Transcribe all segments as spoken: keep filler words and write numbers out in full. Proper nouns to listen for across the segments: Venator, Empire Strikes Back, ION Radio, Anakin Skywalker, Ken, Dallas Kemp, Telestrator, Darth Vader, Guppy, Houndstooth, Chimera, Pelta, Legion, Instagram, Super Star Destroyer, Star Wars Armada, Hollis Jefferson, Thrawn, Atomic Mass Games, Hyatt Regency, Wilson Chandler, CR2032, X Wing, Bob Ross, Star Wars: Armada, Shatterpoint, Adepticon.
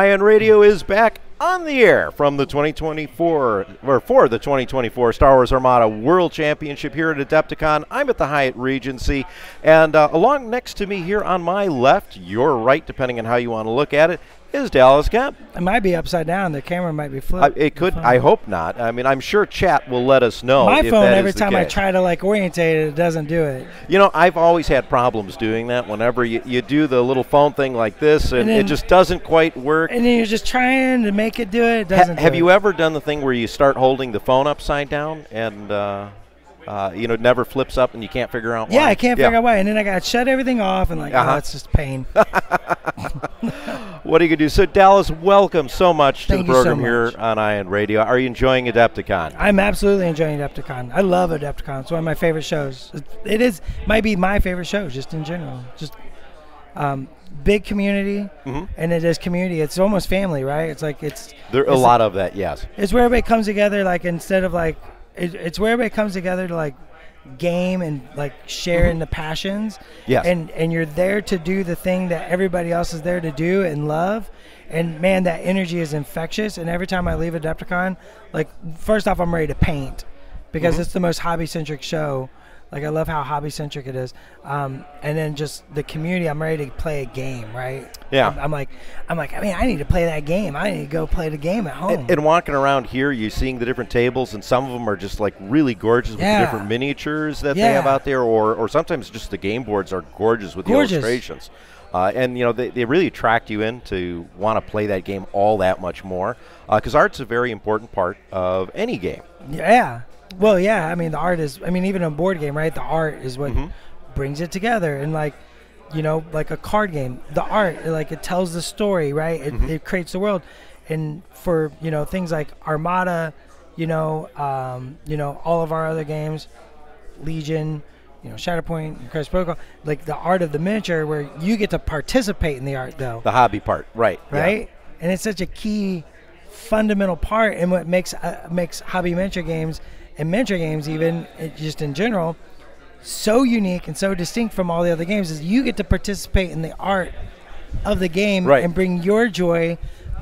ION Radio is back on the air from the twenty twenty-four, or for the twenty twenty-four Star Wars Armada World Championship here at Adepticon. I'm at the Hyatt Regency, and uh, along next to me here on my left, your right, depending on how you want to look at it, is Dallas Kemp. It might be upside down. The camera might be flipped. Uh, it could. I hope not. I mean, I'm sure chat will let us know. My if phone, that every is time I try to like orientate it, it doesn't do it. You know, I've always had problems doing that. Whenever you, you do the little phone thing like this, and, and then, it just doesn't quite work. And then you're just trying to make it do it. It doesn't. Ha have do you it. ever done the thing where you start holding the phone upside down and? Uh, Uh, you know, it never flips up and you can't figure out why. Yeah, I can't yeah. figure out why. And then I got to shut everything off and like, uh-huh. oh, that's just pain. What are you going to do? So, Dallas, welcome so much Thank to the program so here on ION Radio. Are you enjoying Adepticon? I'm absolutely enjoying Adepticon. I love Adepticon. It's one of my favorite shows. It, it is, might be my favorite show just in general. Just um, big community, mm-hmm. and it is community. It's almost family, right? It's like it's... There's a lot of that, yes. It's where everybody comes together, like instead of like... It, it's where everybody comes together to like game and like share in the passions. Yes. And, and you're there to do the thing that everybody else is there to do and love. And man, that energy is infectious. And every time I leave Adepticon, like first off, I'm ready to paint because mm-hmm. it's the most hobby centric show. Like I love how hobby centric it is. Um, and then just the community, I'm ready to play a game, right? Yeah. I'm, I'm like, I'm like, I mean, I need to play that game. I need to go play the game at home. And, and walking around here, you're seeing the different tables, and some of them are just like really gorgeous with yeah. the different miniatures that yeah. they have out there, or, or sometimes just the game boards are gorgeous with gorgeous. the illustrations. Uh, and, you know, they, they really attract you in to want to play that game all that much more because uh, art's a very important part of any game. Yeah. Well, yeah, I mean, the art is, I mean, even a board game, right? The art is what mm-hmm. brings it together. And like, you know, like a card game, the art, like it tells the story, right? It, mm-hmm. it creates the world. And for, you know, things like Armada, you know, um, you know, all of our other games, Legion, you know, Shatterpoint, Crisis Protocol, like the art of the miniature where you get to participate in the art though. The hobby part, right. Right? Yeah. And it's such a key fundamental part in what makes, uh, makes hobby miniature games and miniature games even, it just in general, so unique and so distinct from all the other games is you get to participate in the art of the game right. and bring your joy,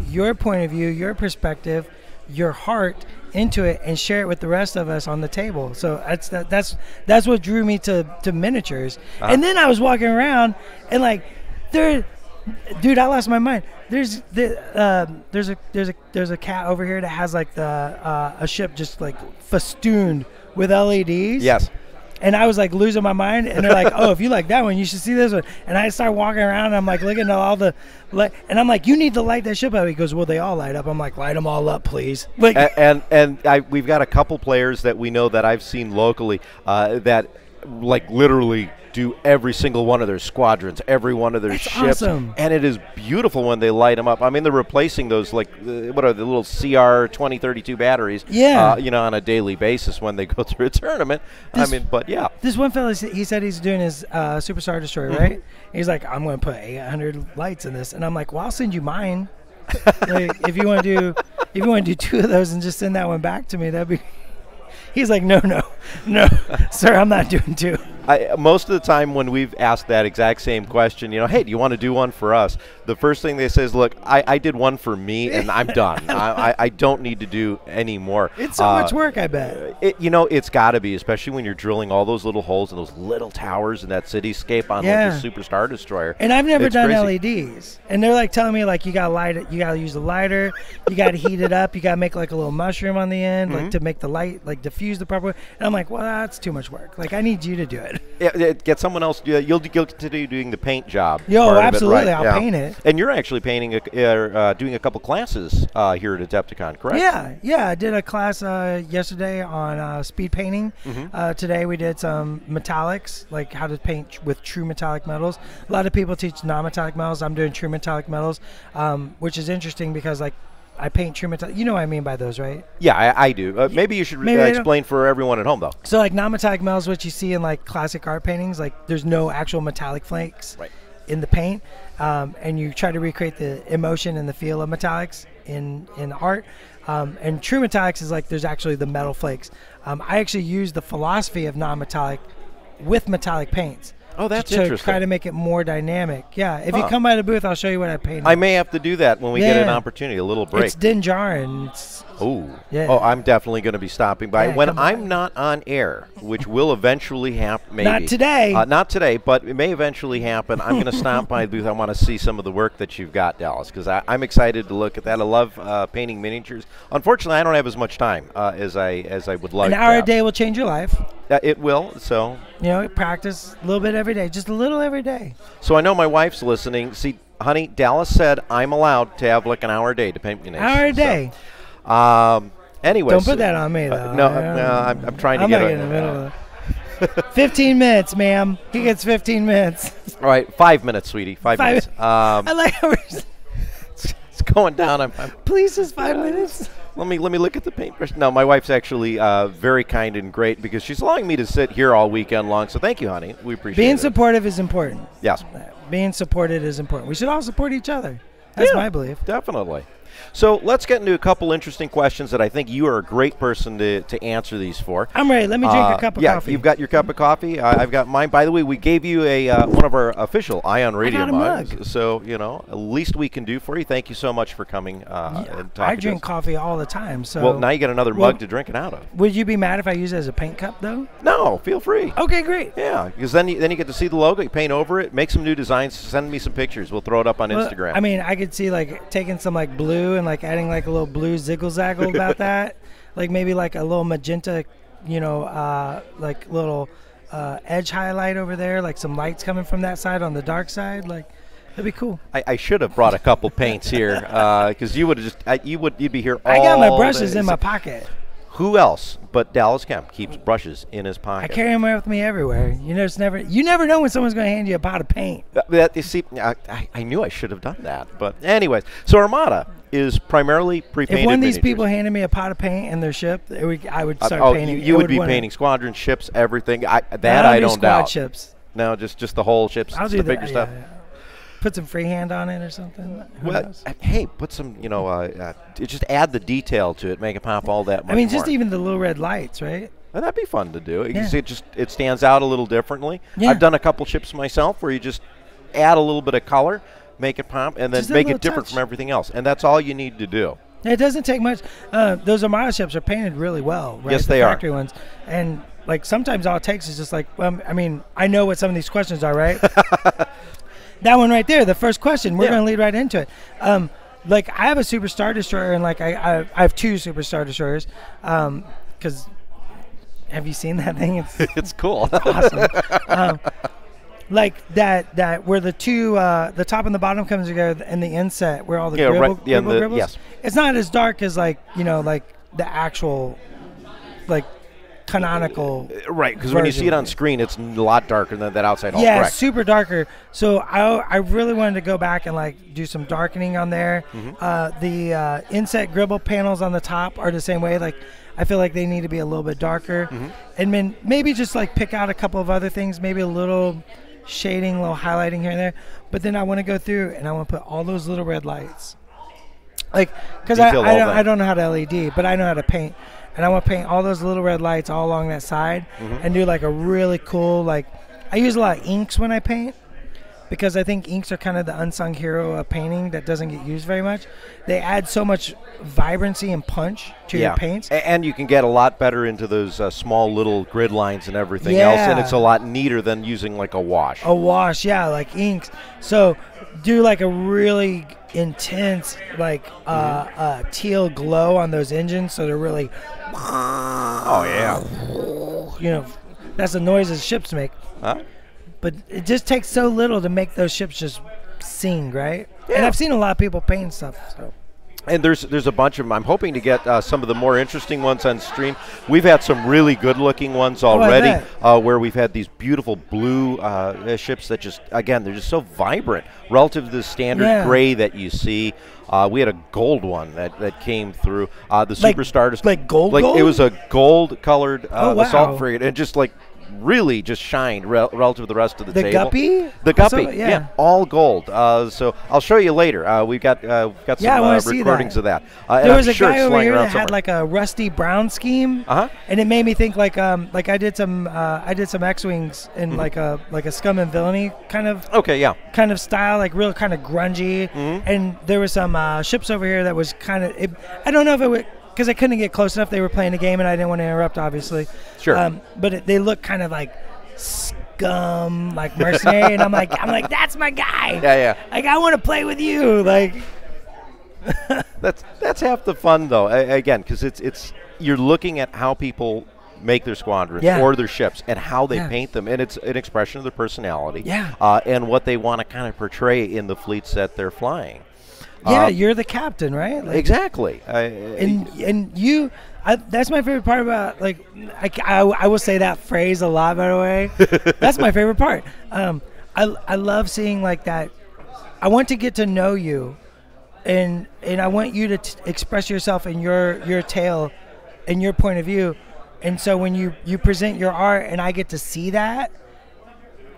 your point of view, your perspective, your heart into it and share it with the rest of us on the table. So that's that, that's that's what drew me to, to miniatures. Uh-huh. And then I was walking around and like, there, dude, I lost my mind. There's the uh, there's a there's a there's a cat over here that has like the uh, a ship just like festooned with L E Ds. Yes. And I was like losing my mind, and they're like, "Oh, if you like that one, you should see this one." And I start walking around, and I'm like looking at all the, light, and I'm like, "You need to light that ship up." He goes, "Well, they all light up." I'm like, "Light them all up, please." Like, and and, and I, we've got a couple players that we know that I've seen locally uh, that. Like literally do every single one of their squadrons, every one of their That's ships, awesome. And it is beautiful when they light them up. I mean, they're replacing those like uh, what are the little C R twenty thirty-two batteries? Yeah, uh, you know, on a daily basis when they go through a tournament. This, I mean, but yeah, this one fella he said he's doing his uh, Super Star Destroyer, mm-hmm. right? He's like, I'm going to put eight hundred lights in this, and I'm like, well, I'll send you mine. Like, if you want to do, if you want to do two of those and just send that one back to me, that'd be. He's like, no, no, no, sir, I'm not doing two. I, most of the time when we've asked that exact same question, you know, hey, do you want to do one for us? The first thing they say is, look, I, I did one for me and I'm done. I, I don't need to do any more. It's so uh, much work, I bet. It, you know, it's got to be, especially when you're drilling all those little holes and those little towers in that cityscape on yeah. like the Super Star Destroyer. And I've never it's done crazy. L E Ds. And they're like telling me, like, you got to light it, you got to use a lighter, you got to heat it up, you got to make like a little mushroom on the end mm-hmm. like to make the light, like diffuse. Use the proper way. And I'm like, well, that's too much work. Like, I need you to do it. Yeah, get someone else to do that. You'll, you'll continue doing the paint job. Yo, absolutely. It, right? I'll yeah. paint it. And you're actually painting, a, uh, doing a couple classes uh, here at Adepticon, correct? Yeah, yeah. I did a class uh, yesterday on uh, speed painting. Mm-hmm. uh, today we did some metallics, like how to paint with true metallic metals. A lot of people teach non-metallic metals. I'm doing true metallic metals, um, which is interesting because, like, I paint true metallic. You know what I mean by those, right? Yeah, I, I do. Uh, maybe you should maybe uh, explain for everyone at home, though. So, like, non-metallic metals, what you see in, like, classic art paintings, like, there's no actual metallic flakes right. in the paint. Um, and you try to recreate the emotion and the feel of metallics in, in art. Um, and true metallics is, like, there's actually the metal flakes. Um, I actually use the philosophy of non-metallic with metallic paints. Oh, that's to, to interesting. Try to make it more dynamic. Yeah, if huh. you come by the booth, I'll show you what I painted. I may have to do that when we yeah. get an opportunity, a little break. It's Dinjarin. Oh, yeah. Oh, I'm definitely going to be stopping by yeah, when I'm by. Not on air, which will eventually happen. Maybe not today. Uh, not today, but it may eventually happen. I'm going to stop by the booth. I want to see some of the work that you've got, Dallas, because I'm excited to look at that. I love uh, painting miniatures. Unfortunately, I don't have as much time uh, as I as I would like. An hour a day will change your life. Uh, it will. So you know, practice a little bit every day, just a little every day. So I know my wife's listening. See, honey, Dallas said I'm allowed to have like an hour a day to paint miniatures. Hour a day. So, um. Anyway, don't put that on me though. Uh, no, no, I'm, I'm trying to I'm get it. I'm in the middle of fifteen minutes, ma'am. He gets fifteen minutes. All right, five minutes, sweetie. Five, five minutes. Um, I like how we're it's going down. I'm, I'm Please, just five yeah. minutes. Let me let me look at the paintbrush. No, my wife's actually uh, very kind and great because she's allowing me to sit here all weekend long. So thank you, honey. We appreciate it. Being supportive is important. Yes. Being supported is important. We should all support each other. That's yeah, my belief. Definitely. So let's get into a couple interesting questions that I think you are a great person to, to answer these for. I'm ready. Let me drink uh, a cup of yeah, coffee. Yeah, you've got your cup of coffee. I, I've got mine. By the way, we gave you a uh, one of our official ION Radio mugs. So, you know, at least we can do for you. Thank you so much for coming uh, yeah, and talking I drink to coffee all the time. So well, now you got another well, mug to drink it out of. Would you be mad if I use it as a paint cup, though? No, feel free. Okay, great. Yeah, because then you, then you get to see the logo. You paint over it. Make some new designs. Send me some pictures. We'll throw it up on well, Instagram. I mean, I could see, like, taking some, like, blue and like adding like a little blue ziggle-zaggle about that, like maybe like a little magenta, you know, uh, like little uh, edge highlight over there, like some lights coming from that side on the dark side, like that'd be cool. I, I should have brought a couple paints here because uh, you would just I, you would you'd be here all I got my brushes days. in my pocket. Who else but Dallas Kemp keeps brushes in his pocket? I carry them with me everywhere. You know, it's never you never know when someone's going to hand you a pot of paint. Uh, that, you see, I, I knew I should have done that, but anyways, so Armada is primarily pre-painted. If one of these miniatures. people handed me a pot of paint and their ship, it would, I would start uh, oh, painting. You, you would, would be painting squadron ships, everything. I, that I, I don't do squad doubt. Ships. No, just just the whole ships, I'll do the bigger yeah, stuff. Yeah. Put some freehand on it or something. Who well, knows? Hey, put some, you know, uh, uh, just add the detail to it, make it pop all that much. I mean, just more. even the little red lights, right? Well, that'd be fun to do. Yeah. You see, it just it stands out a little differently. Yeah. I've done a couple ships myself where you just add a little bit of color, make it pop, and then just make it different touch. from everything else. And that's all you need to do. It doesn't take much. Uh, those Armada ships are painted really well, right? Yes, the they factory are. Ones. And like sometimes all it takes is just like, um, I mean, I know what some of these questions are, right? That one right there, the first question, we're yeah. going to lead right into it. Um, like, I have a Super Star Destroyer, and, like, I, I, I have two Super Star Destroyers. Because, um, have you seen that thing? It's, it's cool. It's awesome. um, like, that, that where the two, uh, the top and the bottom comes together, and the inset, where all the yeah, gribble, right, yeah, gribble the, gribbles. Yes. It's not as dark as, like, you know, like, the actual, like, canonical right because when you see it on screen it's a lot darker than that outside hall. Yeah, super darker, so I, I really wanted to go back and like do some darkening on there. Mm-hmm. uh, the uh, inset gribble panels on the top are the same way. Like I feel like they need to be a little bit darker. Mm-hmm. And then maybe just like pick out a couple of other things, maybe a little shading, a little highlighting here and there, but then I want to go through and I want to put all those little red lights, like because I, I, I don't know how to L E D, but I know how to paint. And I want to paint all those little red lights all along that side. Mm-hmm. And do like a really cool, like, I use a lot of inks when I paint because I think inks are kind of the unsung hero of painting that doesn't get used very much. They add so much vibrancy and punch to yeah. your paints. And you can get a lot better into those uh, small little grid lines and everything yeah. else. And it's a lot neater than using like a wash. A wash, yeah, like inks. So do like a really intense, like uh, mm-hmm. uh, teal glow on those engines, so they're really. Oh yeah. You know, that's the noises ships make. Huh? But it just takes so little to make those ships just sing, right? Yeah. And I've seen a lot of people paint stuff. So. And there's there's a bunch of them. I'm hoping to get uh, some of the more interesting ones on stream. We've had some really good-looking ones already, oh, uh, where we've had these beautiful blue uh, ships that just, again, they're just so vibrant relative to the standard yeah. gray that you see. Uh, we had a gold one that, that came through. Uh, the like, Super Star Destroyer. Like gold, like gold? It was a gold-colored uh, oh, wow. assault frigate. And just like really just shined rel relative to the rest of the, the table. Guppy? The Guppy, so, yeah. yeah, all gold. Uh, so I'll show you later. Uh, we've got uh, we've got some yeah, uh, recordings that. of that. Uh, there was I'm a sure guy over here that somewhere. had like a rusty brown scheme, uh-huh. and it made me think like um like I did some uh, I did some X Wings in mm-hmm. like a like a scum and villainy kind of okay yeah kind of style, like real kind of grungy, mm-hmm. and there were some uh, ships over here that was kind of it, I don't know if it would. Because I couldn't get close enough. They were playing a game, and I didn't want to interrupt, obviously. Sure. Um, but it, they look kind of like scum, like mercenary, and I'm like, I'm like, that's my guy. Yeah, yeah. Like, I want to play with you. Like, that's that's half the fun, though. I, again, because it's it's you're looking at how people make their squadrons yeah. or their ships and how they yeah. paint them, and it's an expression of their personality. Yeah. Uh, and what they want to kind of portray in the fleets that they're flying. Yeah, um, you're the captain, right? Like, exactly. I, I, and and you, I, that's my favorite part about, like, I, I, I will say that phrase a lot, by the way. That's my favorite part. Um, I, I love seeing, like, that. I want to get to know you, and and I want you to t express yourself in your, your tale and your point of view. And so when you, you present your art and I get to see that,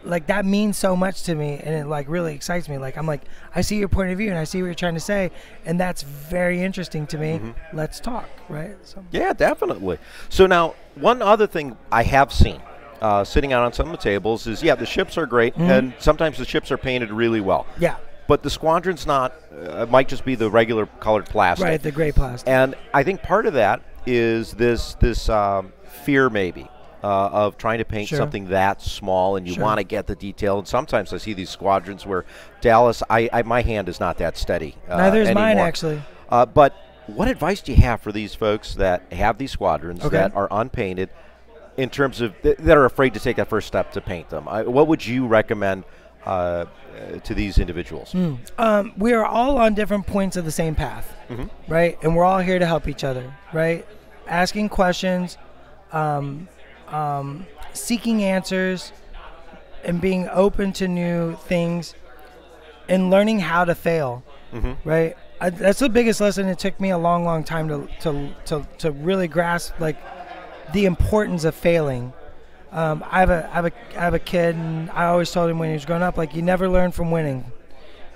like, that means so much to me, and it like really excites me. Like, I'm like, I see your point of view and I see what you're trying to say, and that's very interesting to me. Mm-hmm. Let's talk, right? So. Yeah, definitely. So now, one other thing I have seen uh, sitting out on some of the tables is, yeah, the ships are great, mm-hmm. and sometimes the ships are painted really well. Yeah. But the squadron's not, uh, it might just be the regular colored plastic. Right, the gray plastic. And I think part of that is this, this um, fear maybe. Uh, of trying to paint sure. something that small, and you sure. want to get the detail. And sometimes I see these squadrons where Dallas, I, I my hand is not that steady. Uh, Neither is anymore. mine, actually. Uh, but what advice do you have for these folks that have these squadrons okay. that are unpainted, in terms of th that are afraid to take that first step to paint them? I, what would you recommend uh, to these individuals? Mm. Um, we are all on different points of the same path, mm-hmm. right? And we're all here to help each other, right? Asking questions. Um, Um, seeking answers and being open to new things and learning how to fail, mm-hmm. right? I, that's the biggest lesson. It took me a long, long time to, to, to, to really grasp, like, the importance of failing. Um, I, have a, I, have a, I have a kid, and I always told him when he was growing up, like, you never learn from winning.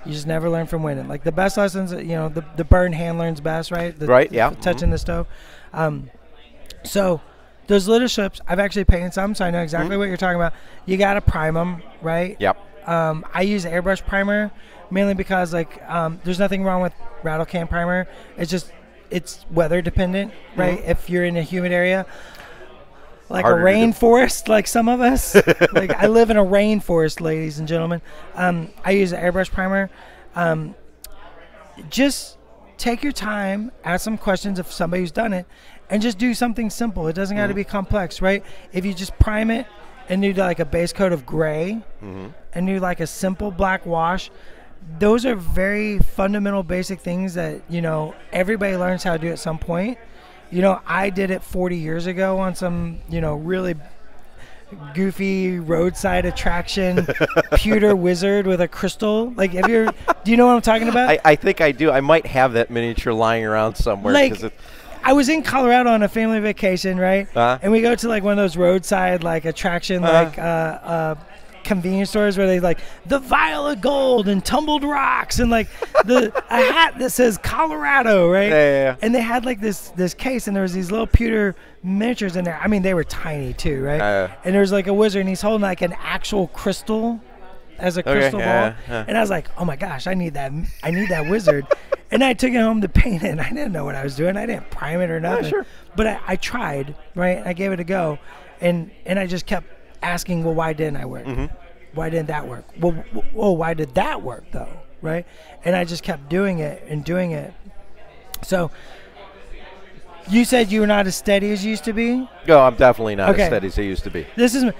You just never learn from winning. Like, the best lessons, you know, the, the burn hand learns best, right? The, right, yeah. The, touching mm-hmm. the stove. Um, so... Those little ships, I've actually painted some, so I know exactly mm-hmm. what you're talking about. You got to prime them, right? Yep. Um, I use airbrush primer mainly because, like, um, there's nothing wrong with rattle can primer. It's just, it's weather dependent, right? Mm-hmm. If you're in a humid area, like Harder a rainforest, like some of us. Like, I live in a rainforest, ladies and gentlemen. Um, I use airbrush primer. Um, just take your time, ask some questions of somebody who's done it. And just do something simple. It doesn't mm-hmm. got to be complex, right? If you just prime it and do like a base coat of gray mm-hmm. and do like a simple black wash, those are very fundamental basic things that, you know, everybody learns how to do at some point. You know, I did it forty years ago on some, you know, really goofy roadside attraction pewter wizard with a crystal. Like, if you're, do you know what I'm talking about? I, I think I do. I might have that miniature lying around somewhere. Like, 'cause it's I was in Colorado on a family vacation, right? Uh-huh. And we go to like one of those roadside like attraction uh-huh. like uh, uh, convenience stores where they like the vial of gold and tumbled rocks and like the a hat that says Colorado, right? Yeah, yeah, yeah. And they had like this this case, and there was these little pewter miniatures in there. I mean, they were tiny too, right? Uh, and there was like a wizard, and he's holding like an actual crystal as a crystal okay, ball. Yeah, yeah. And I was like, oh my gosh, I need that! I need that wizard. And I took it home to paint it, and I didn't know what I was doing. I didn't prime it or nothing. Yeah, sure. But I, I tried, right? I gave it a go, and, and I just kept asking, well, why didn't I work? Mm-hmm. Why didn't that work? Well, w well, why did that work, though, right? And I just kept doing it and doing it. So you said you were not as steady as you used to be? No, I'm definitely not okay. as steady as I used to be. This is my,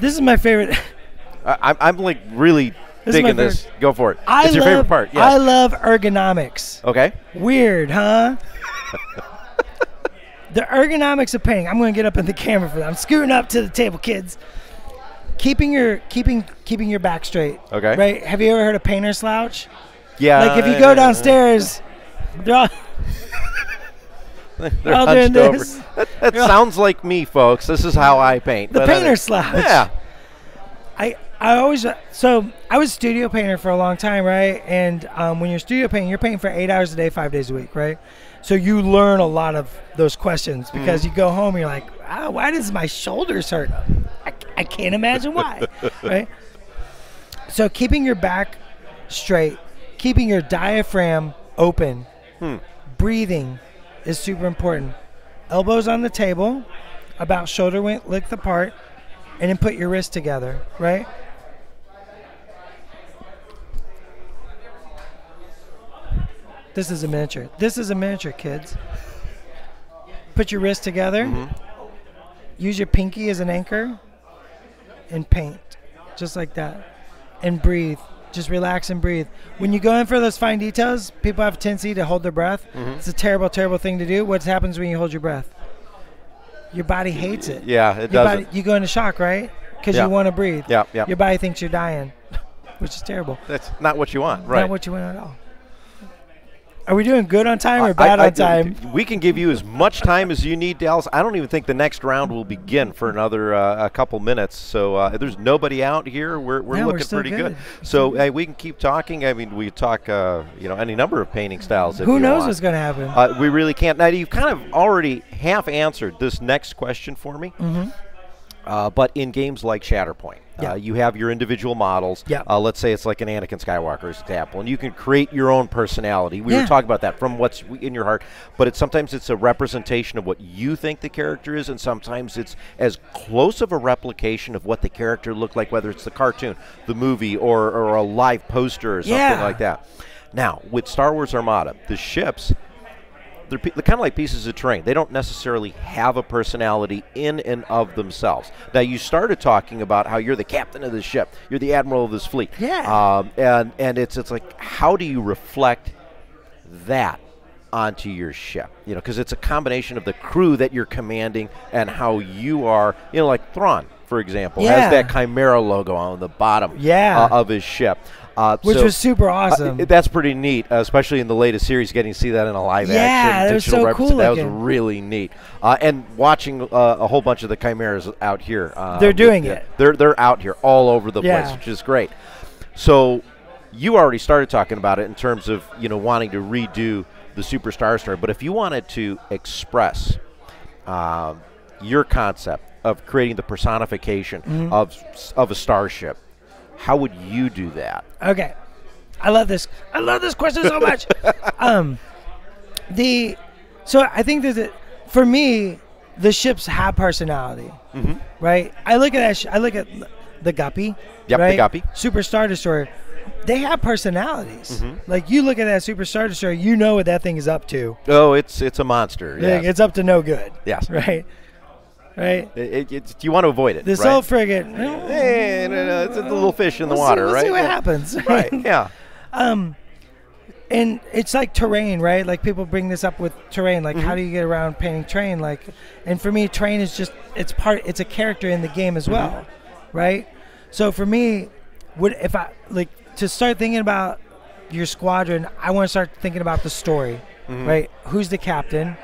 this is my favorite. I, I'm, like, really... Digging this, this. Go for it. I it's your love, favorite part. Yes. I love ergonomics. Okay. Weird, huh? The ergonomics of painting. I'm going to get up in the camera for that. I'm scooting up to the table, kids. Keeping your keeping keeping your back straight. Okay. Right. Have you ever heard of painter slouch? Yeah. Like if you go downstairs, they're all They're all hunched doing over. This. That, that sounds like me, folks. This is how I paint. The painter slouch. Yeah. I I always so I was a studio painter for a long time, right? And um, when you're studio painting, you're painting for eight hours a day, five days a week, right? So you learn a lot of those questions because mm. you go home and you're like, oh, why does my shoulders hurt? I, I can't imagine why, right? So keeping your back straight, keeping your diaphragm open, hmm. breathing is super important. Elbows on the table, about shoulder width apart, and then put your wrists together, right? This is a miniature. This is a miniature, kids. Put your wrists together. Mm-hmm. Use your pinky as an anchor and paint just like that and breathe. Just relax and breathe. When you go in for those fine details, people have a tendency to hold their breath. Mm-hmm. It's a terrible, terrible thing to do. What happens when you hold your breath? Your body hates it. Yeah, it your doesn't. Body, you go into shock, right? Because yeah. you want to breathe. Yeah, yeah. Your body thinks you're dying, which is terrible. That's not what you want, right? Not what you want at all. Are we doing good on time or bad I, I, on time? We can give you as much time as you need, Dallas. I don't even think the next round will begin for another uh, a couple minutes. So uh, there's nobody out here. We're, we're no, looking we're pretty good. good. So hey, we can keep talking. I mean, we talk, uh, you know, any number of painting styles. If Who you knows want. what's going to happen? Uh, we really can't. Now, you've kind of already half answered this next question for me. Mm-hmm. Uh, but in games like Shatterpoint, yeah. uh, you have your individual models. Yeah. Uh, let's say it's like an Anakin Skywalker example, and you can create your own personality. We yeah. were talking about that from what's in your heart, but it's, sometimes it's a representation of what you think the character is, and sometimes it's as close of a replication of what the character looked like, whether it's the cartoon, the movie, or, or a live poster or something yeah. like that. Now, with Star Wars Armada, the ships... They're, they're kind of like pieces of terrain. They don't necessarily have a personality in and of themselves. Now, you started talking about how you're the captain of this ship. You're the admiral of this fleet. Yeah. Um, and and it's, it's like, how do you reflect that onto your ship? You know, because it's a combination of the crew that you're commanding and how you are, you know, like Thrawn, for example, yeah. has that Chimera logo on the bottom yeah. uh, of his ship. Uh, Which so, was super awesome. Uh, that's pretty neat, uh, especially in the latest series, getting to see that in a live yeah, action digital so cool That looking. was really neat. Uh, and watching uh, a whole bunch of the Chimeras out here. Uh, they're doing with, it. Uh, they're, they're out here all over the yeah. place, which is great. So you already started talking about it in terms of, you know, wanting to redo the Super Star Destroyer. But if you wanted to express uh, your concept of creating the personification mm-hmm. of, of a starship, how would you do that? Okay, I love this. I love this question so much. um, the so I think there's a, for me, the ships have personality, mm-hmm. right? I look at that. Sh I look at the Guppy. Yep, right? the Guppy. Super Star Destroyer. They have personalities. Mm-hmm. Like you look at that Super Star Destroyer, you know what that thing is up to. Oh, it's it's a monster. Like, yes. It's up to no good. Yes. Right. Right. It, it, you want to avoid it. This right? old frigate. Hey, no, no, it's a little fish in the we'll water, see, we'll right? see what yeah. happens. Right. Yeah. um, and it's like terrain, right? Like people bring this up with terrain. Like, mm-hmm. how do you get around painting terrain? Like, and for me, terrain is just it's part. It's a character in the game as well, mm-hmm. right? So for me, would if I like to start thinking about your squadron, I want to start thinking about the story, mm-hmm. right? Who's the captain,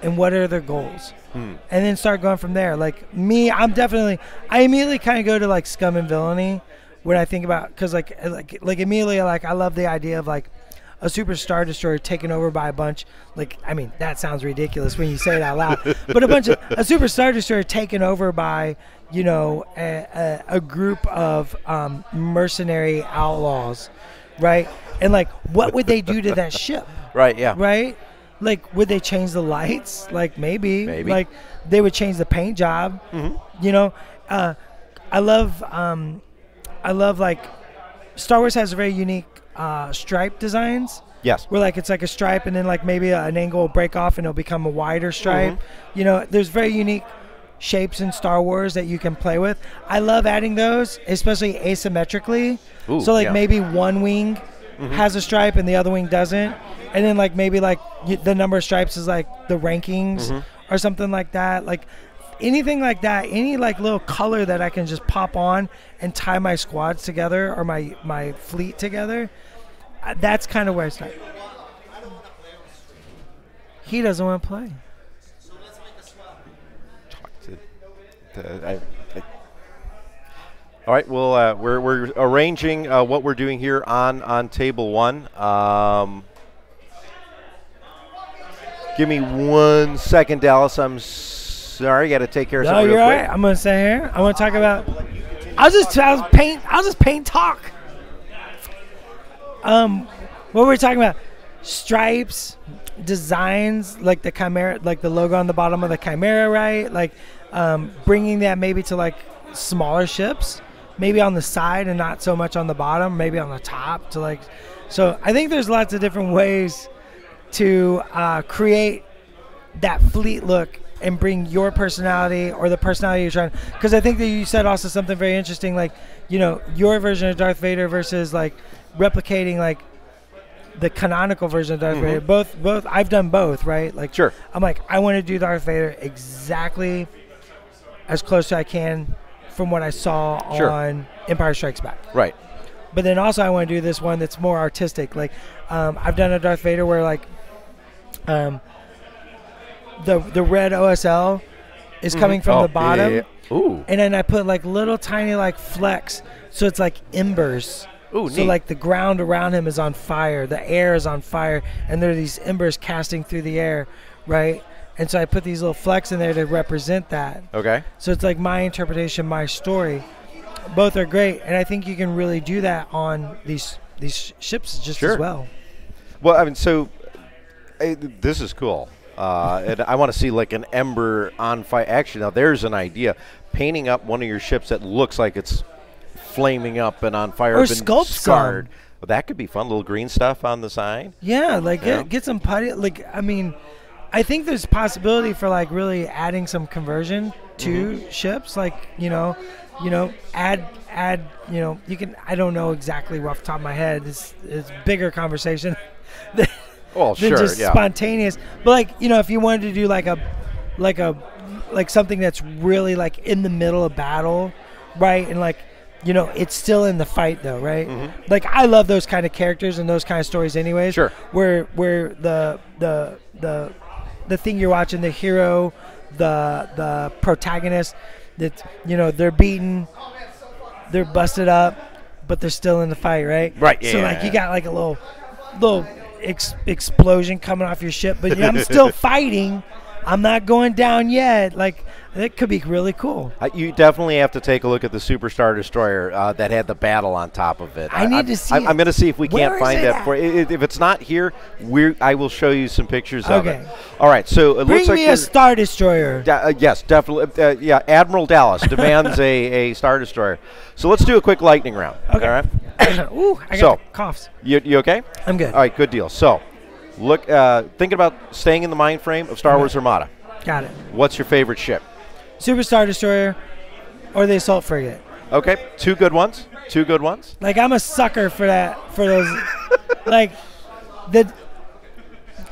and what are their goals? Hmm. And then start going from there. Like me, I'm definitely, I immediately kind of go to like scum and villainy when I think about, cause like, like, like immediately, like I love the idea of like a Super Star Destroyer taken over by a bunch. Like, I mean, that sounds ridiculous when you say it out loud, but a bunch of, a Super Star Destroyer taken over by, you know, a, a, a group of um, mercenary outlaws. Right. And like, what would they do to that ship? Right. Yeah. Right. Like, would they change the lights? Like, maybe. Maybe. Like, they would change the paint job. Mm-hmm. You know, uh, I love, um, I love, like, Star Wars has very unique uh, stripe designs. Yes. Where, like, it's like a stripe and then, like, maybe an angle will break off and it'll become a wider stripe. Mm-hmm. You know, there's very unique shapes in Star Wars that you can play with. I love adding those, especially asymmetrically. Ooh, so, like, yeah. maybe one wing... Mm-hmm. has a stripe and the other wing doesn't, and then like maybe like you, the number of stripes is like the rankings mm-hmm. or something like that. Like anything like that, any like little color that I can just pop on and tie my squads together or my my fleet together. Uh, that's kind of where I start. He doesn't want to play. So let's make a swap. Talk to the, I, I. All right. Well, uh, we're we're arranging uh, what we're doing here on on table one. Um, give me one second, Dallas. I'm sorry, got to take care of no, something real quick. All right. I'm gonna sit here. I'm gonna talk about. I'll just I'll paint. I'll just paint talk. Um, what were we talking about? Stripes, designs, like the Chimera, like the logo on the bottom of the Chimera, right? Like um, bringing that maybe to like smaller ships, maybe on the side and not so much on the bottom, maybe on the top to like. So I think there's lots of different ways to uh, create that fleet look and bring your personality or the personality you're trying. Because I think that you said also something very interesting, like, you know, your version of Darth Vader versus like replicating like the canonical version of Darth mm-hmm. Vader. Both, both. I've done both, right? Like, sure. I'm like, I want to do Darth Vader exactly as close as I can from what I saw sure. on Empire Strikes Back. Right. But then also, I want to do this one that's more artistic. Like, um, I've done a Darth Vader where like, um, the the red O S L is mm-hmm. coming from oh, the bottom. Yeah, yeah. Ooh. And then I put like little tiny like flecks, so it's like embers. Ooh, so neat. Like the ground around him is on fire, the air is on fire, and there are these embers casting through the air, right? And so I put these little flecks in there to represent that. Okay. So it's like my interpretation, my story. Both are great, and I think you can really do that on these these ships just sure. as well. Well, I mean, so I, this is cool, uh, and I want to see like an ember on fire. Actually, now there's an idea: painting up one of your ships that looks like it's flaming up and on fire, or sculpt scarred. Well, that could be fun. Little green stuff on the side. Yeah, like yeah. Get, get some putty. Like, I mean, I think there's possibility for like really adding some conversion to mm-hmm. ships. Like, you know, you know, add add. You know, you can. I don't know exactly off the top of my head. It's it's bigger conversation. than, well, than sure, just yeah. spontaneous. But like, you know, if you wanted to do like a, like a, like something that's really like in the middle of battle, right, and like. You know, it's still in the fight, though, right? Mm-hmm. Like, I love those kind of characters and those kind of stories anyways. Sure. Where where the the the the thing you're watching, the hero, the the protagonist, that, you know, they're beaten, they're busted up, but they're still in the fight, right? Right, yeah. So, like, you got, like, a little, little ex explosion coming off your ship, but yeah, I'm still fighting. I'm not going down yet. Like, that could be really cool. Uh, you definitely have to take a look at the Super Star Destroyer uh, that had the battle on top of it. I, I need I'm, to see. I'm, I'm going to see if we Where can't find that for you. If it's not here, we're, I will show you some pictures okay. of it. All right. So it Bring looks like me a Star Destroyer. Da uh, yes, definitely. Uh, yeah, Admiral Dallas demands a, a Star Destroyer. So let's do a quick lightning round. Okay. All right. Ooh, I got so, coughs. You, you okay? I'm good. All right, good deal. So. Look, uh, thinking about staying in the mind frame of Star Wars Armada. Got it. What's your favorite ship? Super Star Destroyer or the Assault Frigate. Okay, two good ones. Two good ones. Like, I'm a sucker for that, for those. Like, the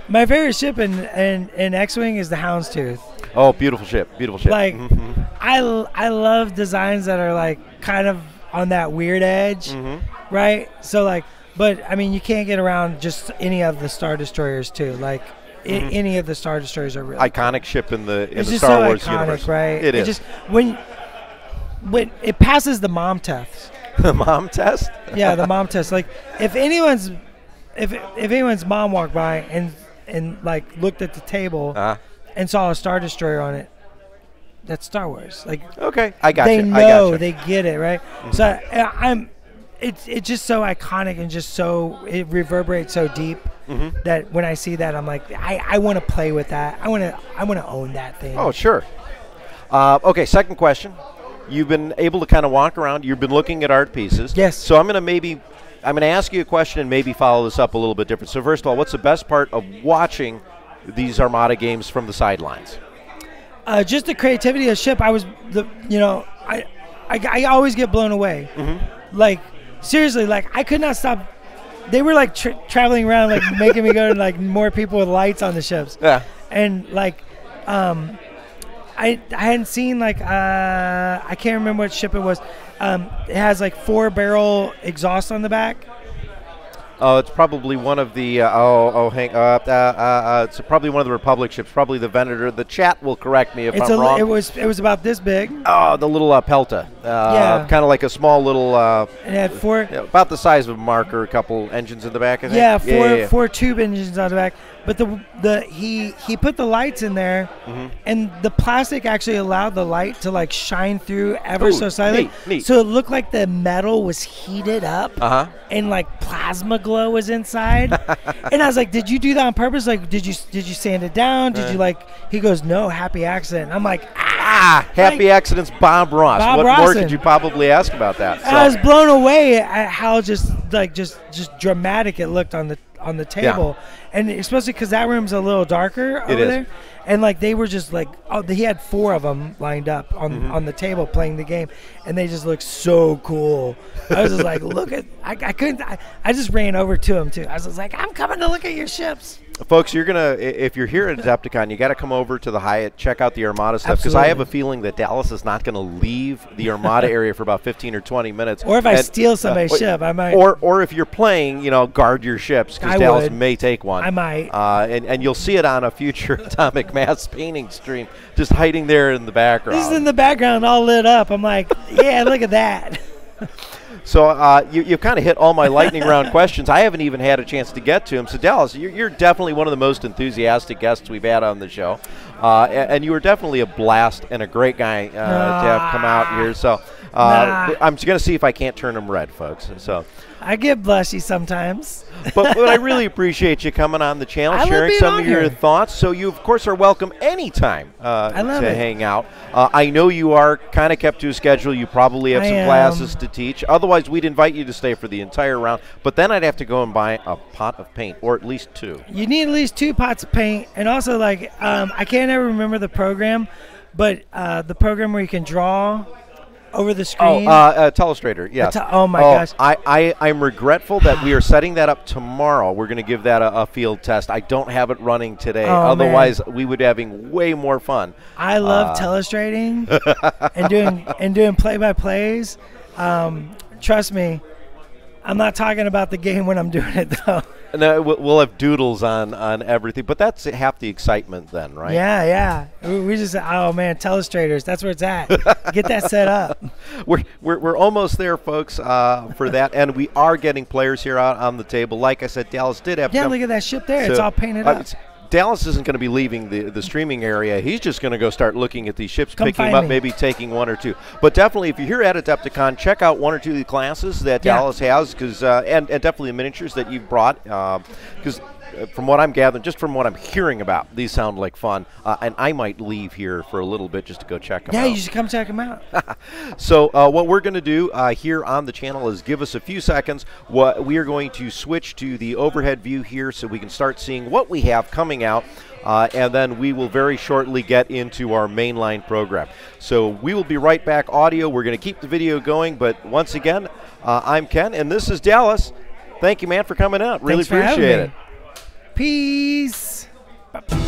my favorite ship in, in, in X Wing is the Houndstooth. Oh, beautiful ship. Beautiful ship. Like, mm-hmm. I, I love designs that are, like, kind of on that weird edge, mm-hmm. right? So, like, but, I mean, you can't get around just any of the Star Destroyers, too. Like, mm-hmm. any of the Star Destroyers are really iconic cool. ship in the, in the Star so Wars iconic, universe. Right? It, it is. Just, when, when it passes the mom test. The mom test? Yeah, the mom test. Like, if anyone's if if anyone's mom walked by and, and like, looked at the table uh-huh. and saw a Star Destroyer on it, that's Star Wars. Like, okay, I got they you. They know. I got they get it, right? Mm-hmm. So, I, I'm... It's it's just so iconic and just so it reverberates so deep mm-hmm. that when I see that I'm like I, I want to play with that I want to I want to own that thing. Oh sure. Uh, okay, second question. You've been able to kind of walk around. You've been looking at art pieces. Yes. So I'm gonna maybe I'm gonna ask you a question and maybe follow this up a little bit different. So first of all, what's the best part of watching these Armada games from the sidelines? Uh, just the creativity of the ship. I was the you know I I, I always get blown away. Mm-hmm. Like. Seriously, like, I could not stop. They were, like, tra traveling around, like, making me go to, like, more people with lights on the ships. Yeah. And, like, um, I, I hadn't seen, like, uh, I can't remember what ship it was. Um, it has, like, four-barrel exhaust on the back. Oh, it's probably one of the uh, oh oh hang up. Uh, uh, uh, it's probably one of the Republic ships. Probably the Venator. The chat will correct me if it's I'm a, wrong. It was it was about this big. Oh, the little uh, Pelta. Uh, yeah. Kind of like a small little. Uh, it had four. About the size of a marker. A couple engines in the back. I think. Yeah, four yeah, yeah, yeah. four tube engines on the back. But the the he he put the lights in there, mm-hmm. and the plastic actually allowed the light to like shine through ever Ooh, so slightly. Neat, neat. So it looked like the metal was heated up, uh-huh. and like plasma glow was inside. And I was like, "Did you do that on purpose? Like, did you did you sand it down? Did right. you like?" He goes, "No, happy accident." I'm like, "Ah, happy like, accidents, Bob Ross." Bob what Rossin. More could you probably ask about that? So. I was blown away at how just like just just dramatic it looked on the. on the table, yeah. and especially because that room's a little darker it over is. there, and like they were just like, oh, he had four of them lined up on mm-hmm. on the table playing the game, and they just looked so cool. I was just like, look at, I, I couldn't, I, I just ran over to him too. I was just like, I'm coming to look at your ships. Folks, you're gonna if you're here at Adepticon, you got to come over to the Hyatt, check out the Armada stuff, because I have a feeling that Dallas is not going to leave the Armada area for about fifteen or twenty minutes. Or if and, I steal somebody's uh, ship, I might. Or or if you're playing, you know, guard your ships because Dallas would. may take one. I might. Uh, and and you'll see it on a future Atomic Mass painting stream, just hiding there in the background. This is in the background, all lit up. I'm like, yeah, look at that. So uh, you, you've kind of hit all my lightning round questions. I haven't even had a chance to get to them. So, Dallas, you're, you're definitely one of the most enthusiastic guests we've had on the show. Uh, and, and you were definitely a blast and a great guy uh, nah. to have come out here. So uh, nah. I'm just going to see if I can't turn them red, folks. So I get blushy sometimes. But, but I really appreciate you coming on the channel, I sharing some of your here. thoughts. So you, of course, are welcome anytime uh, to it. hang out. Uh, I know you are kind of kept to a schedule. You probably have I some am. classes to teach. Otherwise, we'd invite you to stay for the entire round. But then I'd have to go and buy a pot of paint, or at least two. You need at least two pots of paint. And also, like, um, I can't ever remember the program, but uh, the program where you can draw over the screen. Oh, uh, uh, Telestrator, yes. Oh, my oh, gosh. I, I, I'm regretful that we are setting that up tomorrow. We're going to give that a, a field test. I don't have it running today. Oh, Otherwise, man. we would be having way more fun. I love uh, telestrating and doing and doing play-by-plays. Um, trust me, I'm not talking about the game when I'm doing it, though. No, we'll have doodles on, on everything, but that's half the excitement then, right? Yeah, yeah. We just, oh, man, Telestrators, that's where it's at. Get that set up. We're, we're, we're almost there, folks, uh, for that, and we are getting players here out on the table. Like I said, Dallas did have Yeah, look at that ship there. So, it's all painted uh, up. Dallas isn't going to be leaving the, the streaming area. He's just going to go start looking at these ships, Come picking them up, me. maybe taking one or two. But definitely, if you're here at Adepticon, check out one or two of the classes that yeah. Dallas has, because uh, and, and definitely the miniatures that you've brought, because uh, from what I'm gathering, just from what I'm hearing about, these sound like fun. Uh, and I might leave here for a little bit just to go check them yeah, out. Yeah, you should come check them out. So uh, what we're going to do uh, here on the channel is give us a few seconds. What we are going to switch to the overhead view here so we can start seeing what we have coming out, uh, and then we will very shortly get into our mainline program. So we will be right back audio. We're going to keep the video going, but once again, uh, I'm Ken, and this is Dallas. Thank you, man, for coming out. Really Thanks appreciate it. Peace. Bye-bye.